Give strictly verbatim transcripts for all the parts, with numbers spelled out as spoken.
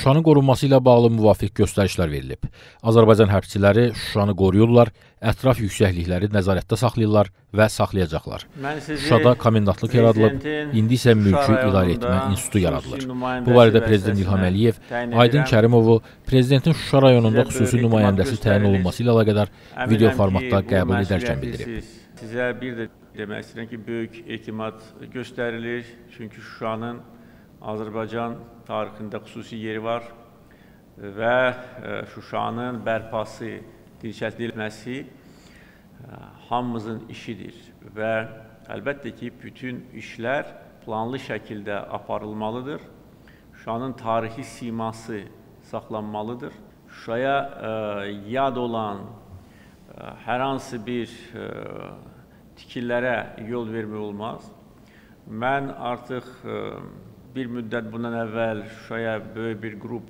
Şuşanın qorunması ilə bağlı müvafiq göstərişlər verilib. Azərbaycan hərbçiləri Şuşanı qoruyurlar, ətraf yüksəklikləri nəzarətdə saxlayırlar və saxlayacaqlar. Şuşada komendantlıq yaradılıb, indi isə mülki idarə etmə institutu yaradılır. Bu barədə Prezident İlham Əliyev, Aydın Kərimovu Prezidentin Şuşa rayonunda xüsusi nümayəndəsi təyin olunması ilə əlaqədar video formatda qəbul edərkən bildirib. Sizə bir də demək istəyirəm ki, böyük etimad göstərilir. Çünki Şuşanın Azərbaycan tarixində xüsusi yeri var və Şuşanın bərpası, dirçətlənməsi hamımızın işidir. Və əlbəttə ki, bütün işlər planlı şəkildə aparılmalıdır. Şuşanın tarixi siması saxlanmalıdır. Şuşaya yad olan hər hansı bir tikillərə yol vermək olmaz. Mən artıq bir müddət bundan əvvəl Şuşaya böyük bir qrup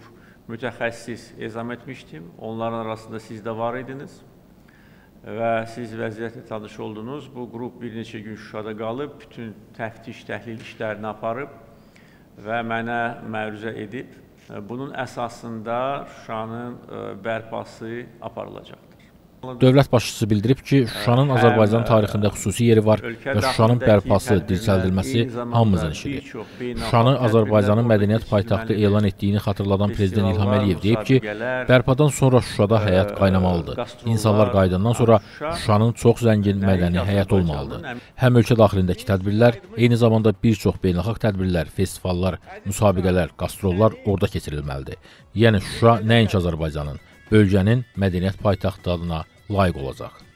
mütəxəssis ezam etmişdim. Onların arasında siz də var idiniz və siz vəziyyətlə tanış oldunuz. Bu qrup bir neçə gün Şuşada qalıb, bütün təftiş, təhlil işlərini aparıb və mənə məruzə edib. Bunun əsasında Şuşanın bərpası aparılacaq. Dövlət başçısı bildirib ki, Şuşanın Azərbaycan tarixində xüsusi yeri var və Şuşanın bərpası, dirçəldilməsi hamımızın işidir. Şuşanı Azərbaycanın mədəniyyət paytaxtı elan etdiyini xatırladan Prezident İlham Əliyev deyib ki, bərpadan sonra Şuşada həyat qaynamalıdır. İnsanlar qayıdandan sonra Şuşanın çox zəngin mədəni həyat olmalıdır. Həm ölkə daxilindəki tədbirlər, eyni zamanda bir çox beynəlxalq tədbirlər, festivallar, müsabiqələr, qastrollar orada keçirilməlidir. Yəni Şuşa nəinki Azərbaycanın, bölgənin mədəniyyət paytaxtı adına layiq olacaq.